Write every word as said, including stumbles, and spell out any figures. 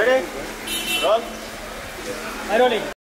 Ready? Roll. And rolling.